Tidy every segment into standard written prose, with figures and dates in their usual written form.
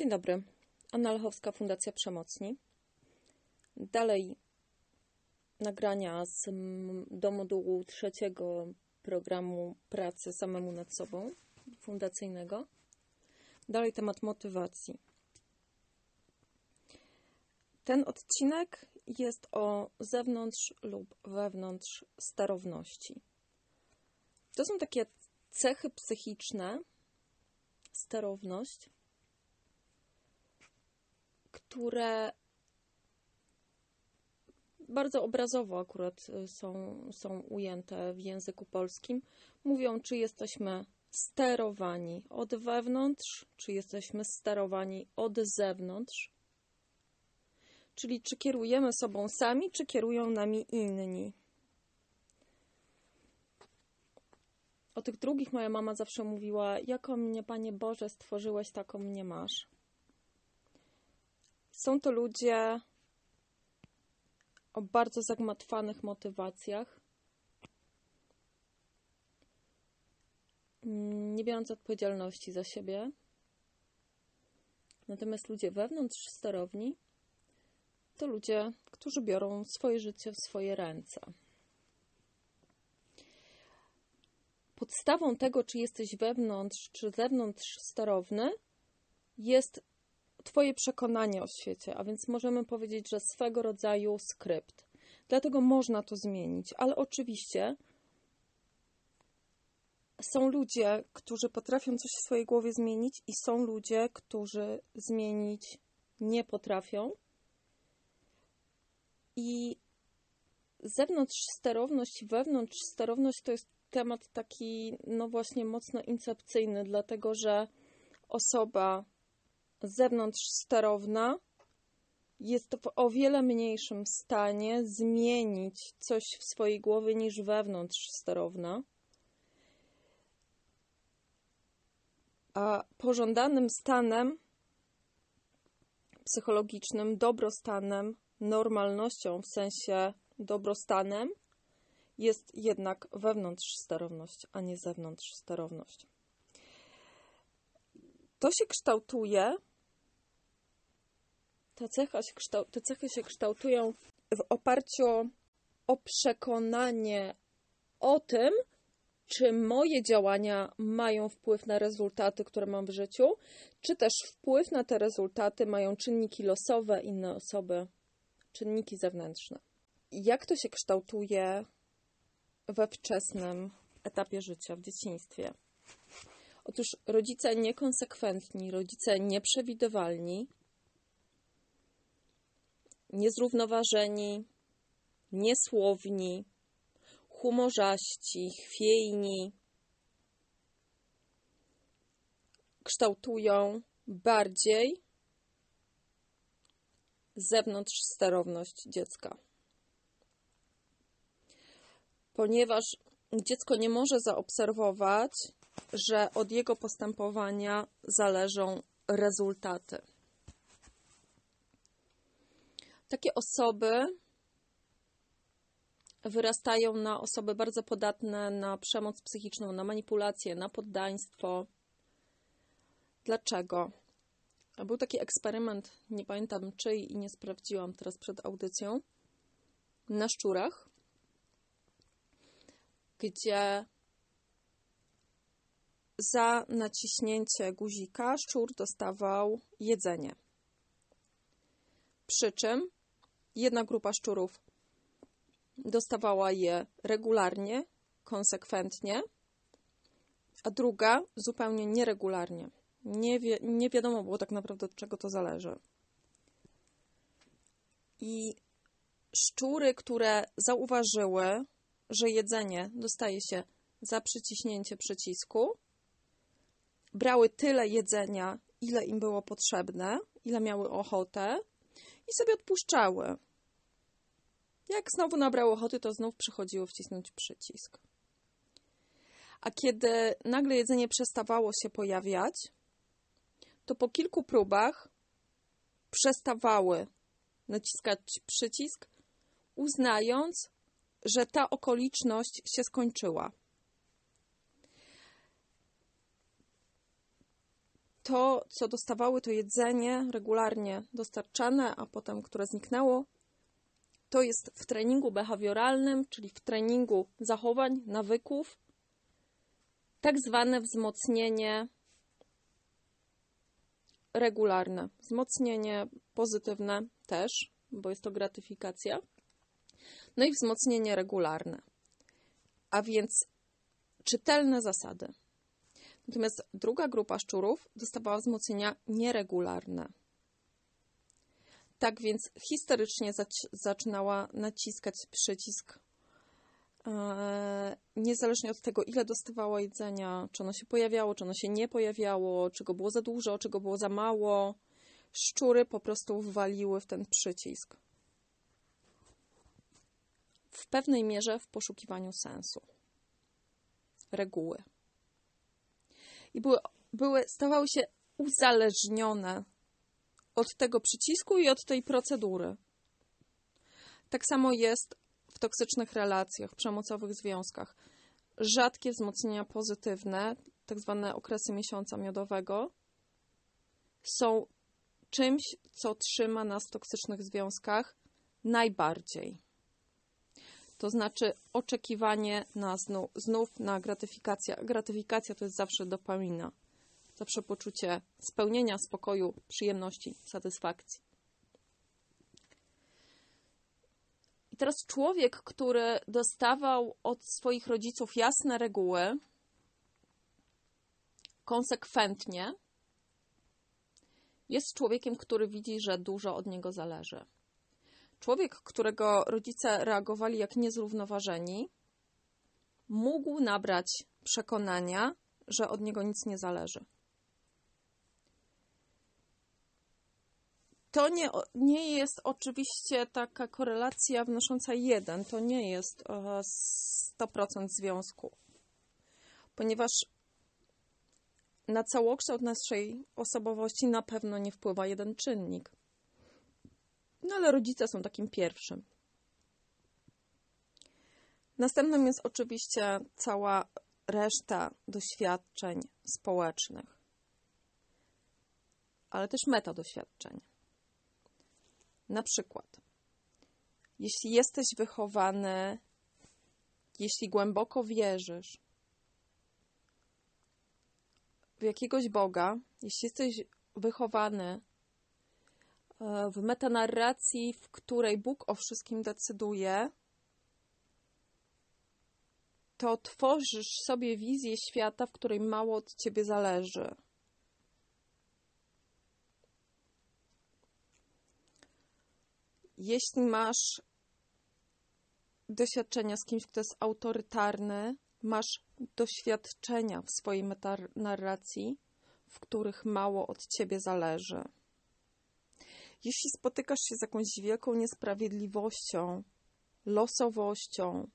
Dzień dobry, Anna Lachowska, Fundacja Przemocni. Dalej nagrania do modułu trzeciego programu pracy samemu nad sobą fundacyjnego. Dalej temat motywacji. Ten odcinek jest o zewnątrz lub wewnątrz sterowności. To są takie cechy psychiczne, sterowność, które bardzo obrazowo akurat są ujęte w języku polskim. Mówią, czy jesteśmy sterowani od wewnątrz, czy jesteśmy sterowani od zewnątrz. Czyli czy kierujemy sobą sami, czy kierują nami inni. O tych drugich moja mama zawsze mówiła: jaką mnie, Panie Boże, stworzyłeś, taką mnie masz. Są to ludzie o bardzo zagmatwanych motywacjach, nie biorąc odpowiedzialności za siebie. Natomiast ludzie wewnątrz sterowni to ludzie, którzy biorą swoje życie w swoje ręce. Podstawą tego, czy jesteś wewnątrz czy zewnątrz sterowny, jest Twoje przekonanie o świecie, a więc możemy powiedzieć, że swego rodzaju skrypt. Dlatego można to zmienić, ale oczywiście są ludzie, którzy potrafią coś w swojej głowie zmienić i są ludzie, którzy zmienić nie potrafią. I zewnątrzsterowność, wewnątrzsterowność to jest temat taki, no właśnie, mocno incepcyjny, dlatego że osoba zewnątrzsterowna jest w o wiele mniejszym stanie zmienić coś w swojej głowie niż wewnątrzsterowna. A pożądanym stanem psychologicznym, dobrostanem, normalnością, w sensie dobrostanem, jest jednak wewnątrzsterowność, a nie zewnątrzsterowność. To się kształtuje, te cechy się kształtują w oparciu o przekonanie o tym, czy moje działania mają wpływ na rezultaty, które mam w życiu, czy też wpływ na te rezultaty mają czynniki losowe, inne osoby, czynniki zewnętrzne. Jak to się kształtuje we wczesnym etapie życia, w dzieciństwie? Otóż rodzice niekonsekwentni, rodzice nieprzewidywalni, niezrównoważeni, niesłowni, humorzaści, chwiejni kształtują bardziej zewnątrzsterowność dziecka. Ponieważ dziecko nie może zaobserwować, że od jego postępowania zależą rezultaty. Takie osoby wyrastają na osoby bardzo podatne na przemoc psychiczną, na manipulację, na poddaństwo. Dlaczego? Był taki eksperyment, nie pamiętam czyj i nie sprawdziłam teraz przed audycją, na szczurach, gdzie za naciśnięcie guzika szczur dostawał jedzenie. Przy czym jedna grupa szczurów dostawała je regularnie, konsekwentnie, a druga zupełnie nieregularnie. Nie wiadomo było tak naprawdę, od czego to zależy. I szczury, które zauważyły, że jedzenie dostaje się za przyciśnięcie przycisku, brały tyle jedzenia, ile im było potrzebne, ile miały ochotę, i sobie odpuszczały. Jak znowu nabrały ochoty, to znów przychodziło wcisnąć przycisk. A kiedy nagle jedzenie przestawało się pojawiać, to po kilku próbach przestawały naciskać przycisk, uznając, że ta okoliczność się skończyła. to, co dostawały to jedzenie regularnie dostarczane, a potem które zniknęło, to jest w treningu behawioralnym, czyli w treningu zachowań, nawyków, tak zwane wzmocnienie regularne, wzmocnienie pozytywne też, bo jest to gratyfikacja, no i wzmocnienie regularne, a więc czytelne zasady. Natomiast druga grupa szczurów dostawała wzmocnienia nieregularne. Tak więc historycznie zaczynała naciskać przycisk, niezależnie od tego, ile dostawała jedzenia, czy ono się pojawiało, czy ono się nie pojawiało, czego było za dużo, czego było za mało. Szczury po prostu waliły w ten przycisk. W pewnej mierze w poszukiwaniu sensu, reguły. I stawały się uzależnione od tego przycisku i od tej procedury. Tak samo jest w toksycznych relacjach, przemocowych związkach. Rzadkie wzmocnienia pozytywne, tak zwane okresy miesiąca miodowego, są czymś, co trzyma nas w toksycznych związkach najbardziej. To znaczy oczekiwanie na znów na gratyfikację. Gratyfikacja to jest zawsze dopamina. Zawsze poczucie spełnienia, spokoju, przyjemności, satysfakcji. I teraz człowiek, który dostawał od swoich rodziców jasne reguły, konsekwentnie, jest człowiekiem, który widzi, że dużo od niego zależy. Człowiek, którego rodzice reagowali jak niezrównoważeni, mógł nabrać przekonania, że od niego nic nie zależy. To nie jest oczywiście taka korelacja wnosząca jeden, to nie jest 100% związku, ponieważ na całokształt naszej osobowości na pewno nie wpływa jeden czynnik. No ale rodzice są takim pierwszym. Następnym jest oczywiście cała reszta doświadczeń społecznych, ale też metadoświadczeń. Na przykład, jeśli jesteś wychowany, jeśli głęboko wierzysz w jakiegoś Boga, jeśli jesteś wychowany w metanarracji, w której Bóg o wszystkim decyduje, to tworzysz sobie wizję świata, w której mało od ciebie zależy. Jeśli masz doświadczenia z kimś, kto jest autorytarny, masz doświadczenia w swojej metanarracji, w których mało od ciebie zależy. Jeśli spotykasz się z jakąś wielką niesprawiedliwością, losowością,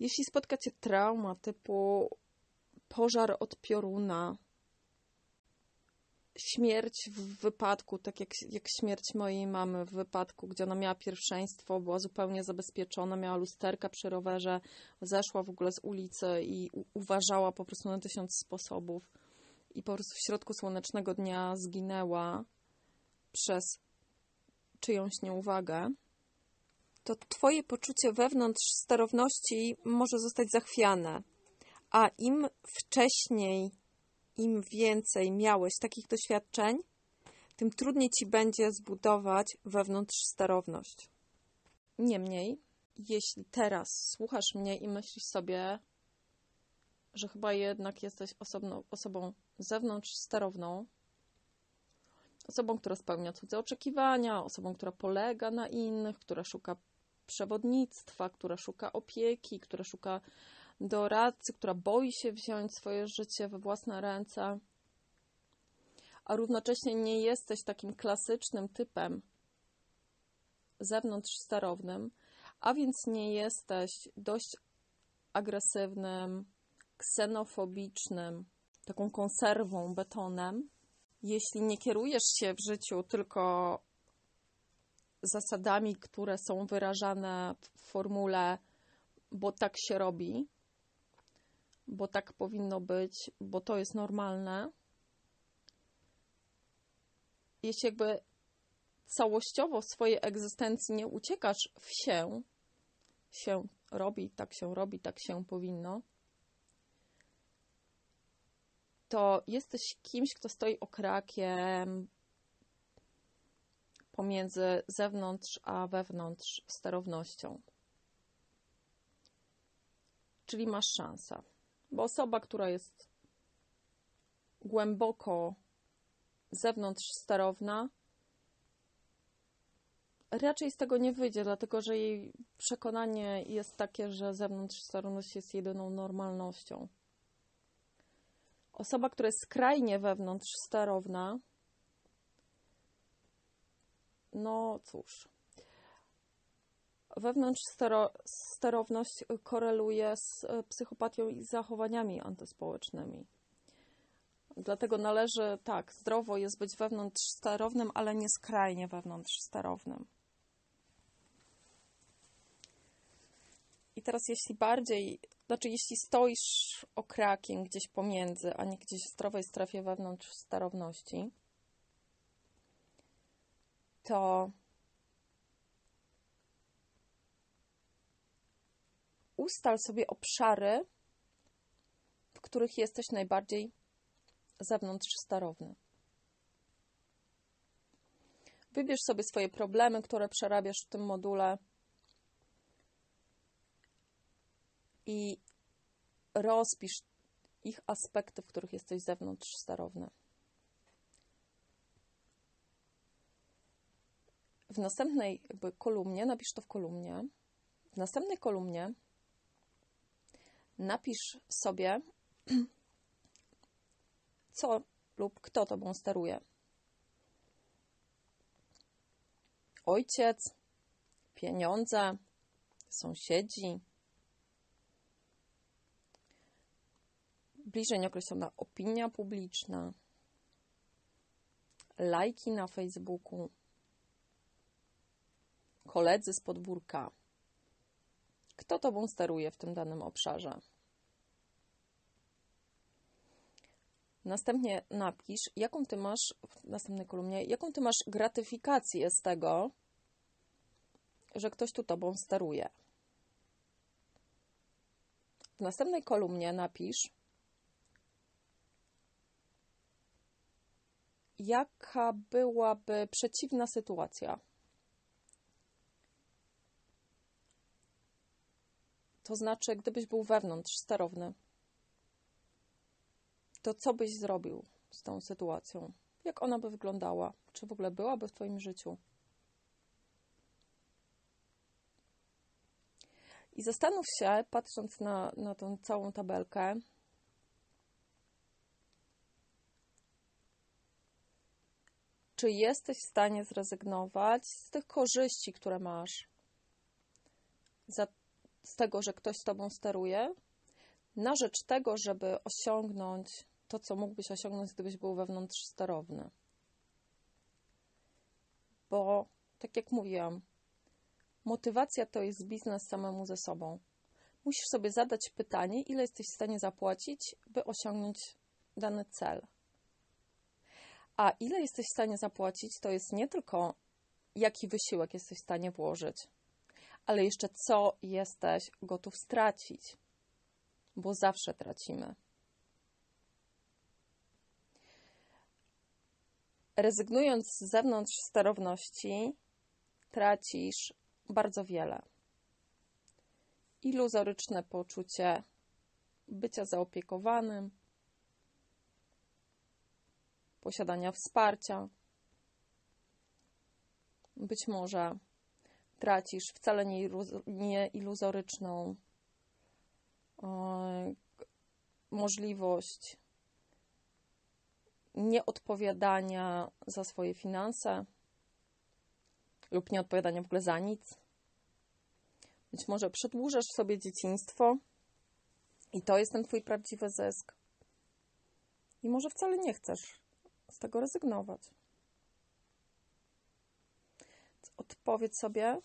jeśli spotka cię trauma typu pożar od pioruna, śmierć w wypadku, tak jak śmierć mojej mamy w wypadku, gdzie ona miała pierwszeństwo, była zupełnie zabezpieczona, miała lusterka przy rowerze, zeszła w ogóle z ulicy i uważała po prostu na 1000 sposobów i po prostu w środku słonecznego dnia zginęła przez czyjąś nieuwagę, to twoje poczucie wewnątrzsterowności może zostać zachwiane. A im wcześniej, im więcej miałeś takich doświadczeń, tym trudniej ci będzie zbudować wewnątrzsterowność. Niemniej, jeśli teraz słuchasz mnie i myślisz sobie, że chyba jednak jesteś osobą zewnątrzsterowną, osobą, która spełnia cudze oczekiwania, osobą, która polega na innych, która szuka przewodnictwa, która szuka opieki, która szuka doradcy, która boi się wziąć swoje życie we własne ręce, a równocześnie nie jesteś takim klasycznym typem zewnątrzsterownym, a więc nie jesteś dość agresywnym, ksenofobicznym, taką konserwą, betonem. Jeśli nie kierujesz się w życiu tylko zasadami, które są wyrażane w formule, bo tak się robi, bo tak powinno być, bo to jest normalne, jeśli jakby całościowo w swojej egzystencji nie uciekasz w się robi, tak się robi, tak się powinno, to jesteś kimś, kto stoi okrakiem pomiędzy zewnątrz a wewnątrz sterownością. Czyli masz szansę. Bo osoba, która jest głęboko zewnątrz sterowna, raczej z tego nie wyjdzie, dlatego że jej przekonanie jest takie, że zewnątrzsterowność jest jedyną normalnością. Osoba, która jest skrajnie wewnątrzsterowna, no cóż, wewnątrzsterowność koreluje z psychopatią i zachowaniami antyspołecznymi. Dlatego należy, tak, zdrowo jest być wewnątrzsterownym, ale nie skrajnie wewnątrzsterownym. I teraz jeśli bardziej, znaczy jeśli stoisz okrakiem gdzieś pomiędzy, a nie gdzieś w zdrowej strefie wewnątrzsterowności, to ustal sobie obszary, w których jesteś najbardziej zewnątrzsterowny. Wybierz sobie swoje problemy, które przerabiasz w tym module i rozpisz ich aspekty, w których jesteś zewnątrzsterowny. W następnej kolumnie, napisz to w kolumnie, w następnej kolumnie napisz sobie, co lub kto tobą steruje. Ojciec, pieniądze, sąsiedzi, bliżej nieokreślona opinia publiczna, lajki na Facebooku, koledzy z podwórka. Kto tobą steruje w tym danym obszarze? Następnie napisz, jaką ty masz, w następnej kolumnie, jaką ty masz gratyfikację z tego, że ktoś tu tobą steruje. W następnej kolumnie napisz, jaka byłaby przeciwna sytuacja. To znaczy, gdybyś był wewnątrzsterowny, to co byś zrobił z tą sytuacją? Jak ona by wyglądała? Czy w ogóle byłaby w twoim życiu? I zastanów się, patrząc na tą całą tabelkę, czy jesteś w stanie zrezygnować z tych korzyści, które masz, z tego, że ktoś tobą steruje, na rzecz tego, żeby osiągnąć to, co mógłbyś osiągnąć, gdybyś był wewnątrzsterowny. Bo, tak jak mówiłam, motywacja to jest biznes samemu ze sobą. Musisz sobie zadać pytanie, ile jesteś w stanie zapłacić, by osiągnąć dany cel. A ile jesteś w stanie zapłacić, to jest nie tylko jaki wysiłek jesteś w stanie włożyć, ale jeszcze co jesteś gotów stracić, bo zawsze tracimy. Rezygnując z zewnątrzsterowności, tracisz bardzo wiele. Iluzoryczne poczucie bycia zaopiekowanym, posiadania wsparcia. Być może tracisz wcale nie iluzoryczną możliwość nieodpowiadania za swoje finanse lub nieodpowiadania w ogóle za nic. Być może przedłużasz sobie dzieciństwo i to jest ten twój prawdziwy zysk. I może wcale nie chcesz z tego rezygnować. Odpowiedz sobie,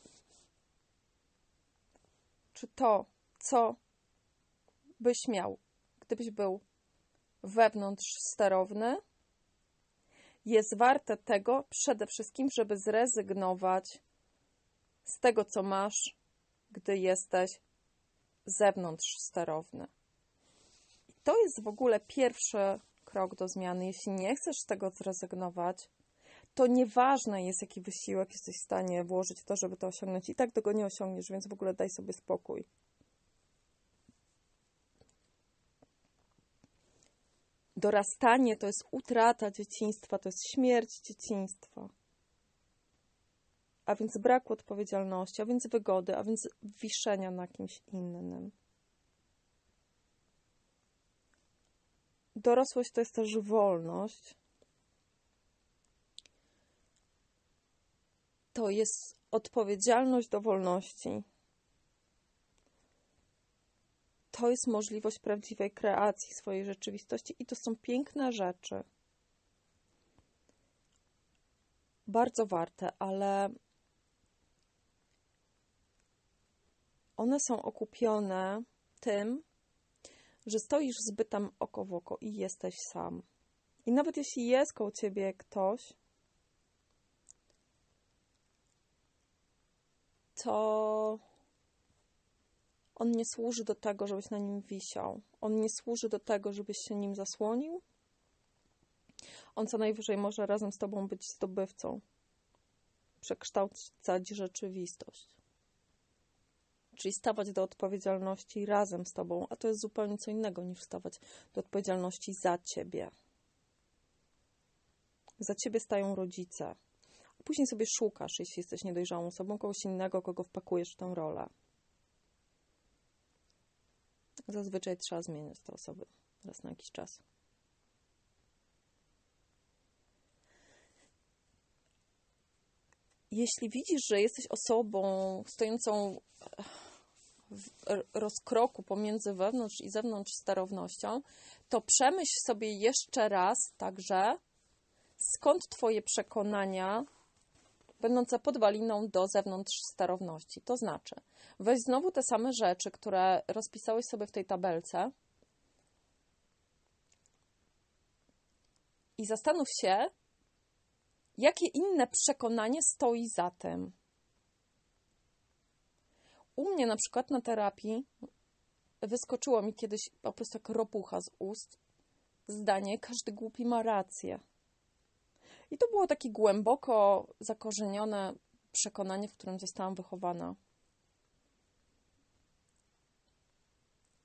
czy to, co byś miał, gdybyś był wewnątrzsterowny, jest warte tego przede wszystkim, żeby zrezygnować z tego, co masz, gdy jesteś zewnątrzsterowny. I to jest w ogóle pierwszy krok do zmiany. Jeśli nie chcesz z tego zrezygnować, to nieważne jest, jaki wysiłek jesteś w stanie włożyć w to, żeby to osiągnąć. I tak tego nie osiągniesz, więc w ogóle daj sobie spokój. Dorastanie to jest utrata dzieciństwa, to jest śmierć dzieciństwa. A więc brak odpowiedzialności, a więc wygody, a więc wiszenia na kimś innym. Dorosłość to jest też wolność. To jest odpowiedzialność do wolności. To jest możliwość prawdziwej kreacji swojej rzeczywistości i to są piękne rzeczy. Bardzo warte, ale one są okupione tym, że stoisz z bytem oko w oko i jesteś sam. I nawet jeśli jest koło ciebie ktoś, to on nie służy do tego, żebyś na nim wisiał. On nie służy do tego, żebyś się nim zasłonił. On co najwyżej może razem z tobą być zdobywcą. Przekształcać rzeczywistość. Czyli stawać do odpowiedzialności razem z tobą, a to jest zupełnie co innego niż stawać do odpowiedzialności za ciebie. Za ciebie stają rodzice. A później sobie szukasz, jeśli jesteś niedojrzałą osobą, kogoś innego, kogo wpakujesz w tę rolę. Zazwyczaj trzeba zmieniać te osoby raz na jakiś czas. Jeśli widzisz, że jesteś osobą stojącą w rozkroku pomiędzy wewnątrz i zewnątrz sterownością, to przemyśl sobie jeszcze raz także, skąd twoje przekonania będące podwaliną do zewnątrz sterowności. To znaczy, weź znowu te same rzeczy, które rozpisałeś sobie w tej tabelce i zastanów się, jakie inne przekonanie stoi za tym. U mnie na przykład na terapii wyskoczyło mi kiedyś po prostu jak ropucha z ust zdanie, każdy głupi ma rację. I to było takie głęboko zakorzenione przekonanie, w którym zostałam wychowana.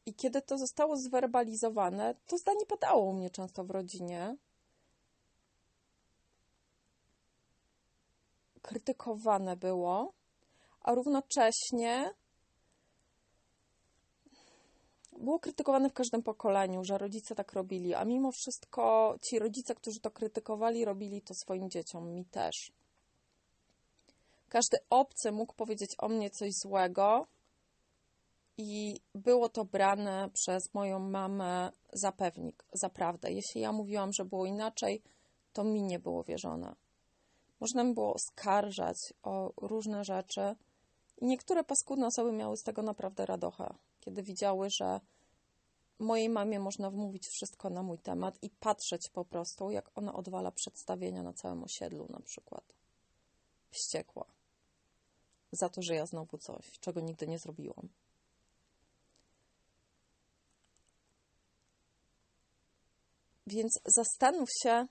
I kiedy to zostało zwerbalizowane, to zdanie padało u mnie często w rodzinie. Krytykowane było, a równocześnie było krytykowane w każdym pokoleniu, że rodzice tak robili, a mimo wszystko ci rodzice, którzy to krytykowali, robili to swoim dzieciom, mi też. Każdy obcy mógł powiedzieć o mnie coś złego i było to brane przez moją mamę za pewnik, za prawdę. Jeśli ja mówiłam, że było inaczej, to mi nie było wierzone. Można mi było oskarżać o różne rzeczy i niektóre paskudne osoby miały z tego naprawdę radochę, kiedy widziały, że mojej mamie można wmówić wszystko na mój temat i patrzeć po prostu, jak ona odwala przedstawienia na całym osiedlu na przykład. Wściekła. Za to, że ja znowu coś, czego nigdy nie zrobiłam. Więc zastanów się,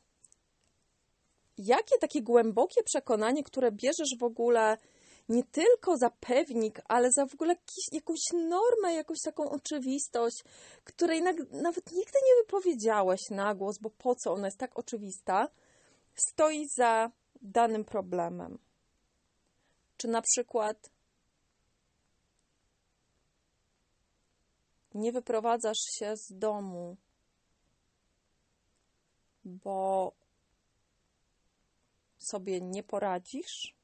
jakie takie głębokie przekonanie, które bierzesz w ogóle nie tylko za pewnik, ale za w ogóle jakąś normę, jakąś taką oczywistość, której nawet nigdy nie wypowiedziałeś na głos, bo po co ona jest tak oczywista, stoi za danym problemem. Czy na przykład nie wyprowadzasz się z domu, bo sobie nie poradzisz,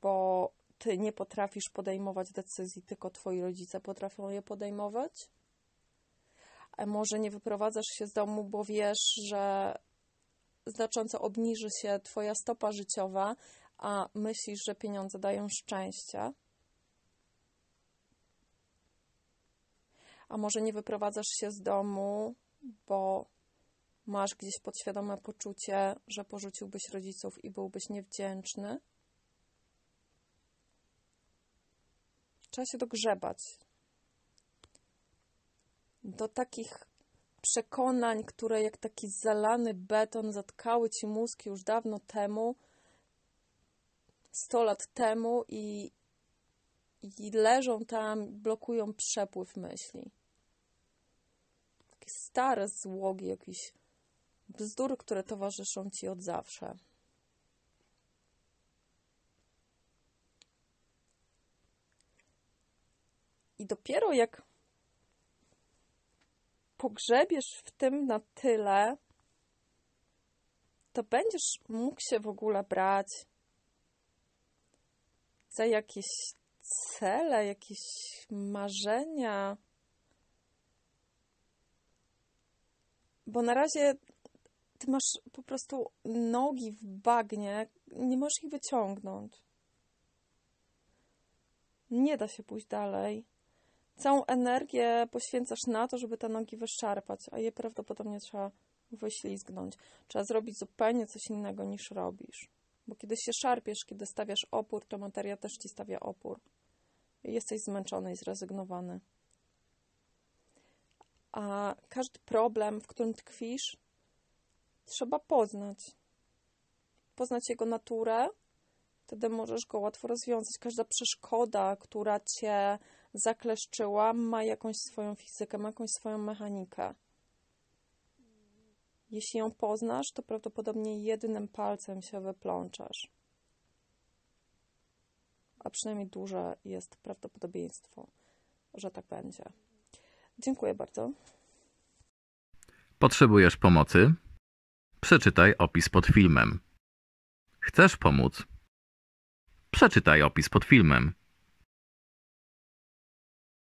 bo ty nie potrafisz podejmować decyzji, tylko twoi rodzice potrafią je podejmować? A może nie wyprowadzasz się z domu, bo wiesz, że znacząco obniży się twoja stopa życiowa, a myślisz, że pieniądze dają szczęście? A może nie wyprowadzasz się z domu, bo masz gdzieś podświadome poczucie, że porzuciłbyś rodziców i byłbyś niewdzięczny, trzeba się dogrzebać do takich przekonań, które jak taki zalany beton zatkały ci mózg już dawno temu, 100 lat temu i leżą tam, blokują przepływ myśli. Takie stare złogi, jakieś bzdury, które towarzyszą ci od zawsze. I dopiero jak pogrzebiesz w tym na tyle, to będziesz mógł się w ogóle brać za jakieś cele, jakieś marzenia. Bo na razie ty masz po prostu nogi w bagnie, nie możesz ich wyciągnąć. Nie da się pójść dalej. Całą energię poświęcasz na to, żeby te nogi wyszarpać, a je prawdopodobnie trzeba wyślizgnąć. Trzeba zrobić zupełnie coś innego niż robisz. Bo kiedy się szarpiesz, kiedy stawiasz opór, to materia też ci stawia opór. Jesteś zmęczony i zrezygnowany. A każdy problem, w którym tkwisz, trzeba poznać. Poznać jego naturę, wtedy możesz go łatwo rozwiązać. Każda przeszkoda, która cię zakleszczyła, ma jakąś swoją fizykę, ma jakąś swoją mechanikę. Jeśli ją poznasz, to prawdopodobnie jednym palcem się wyplączesz. A przynajmniej duże jest prawdopodobieństwo, że tak będzie. Dziękuję bardzo. Potrzebujesz pomocy? Przeczytaj opis pod filmem. Chcesz pomóc? Przeczytaj opis pod filmem.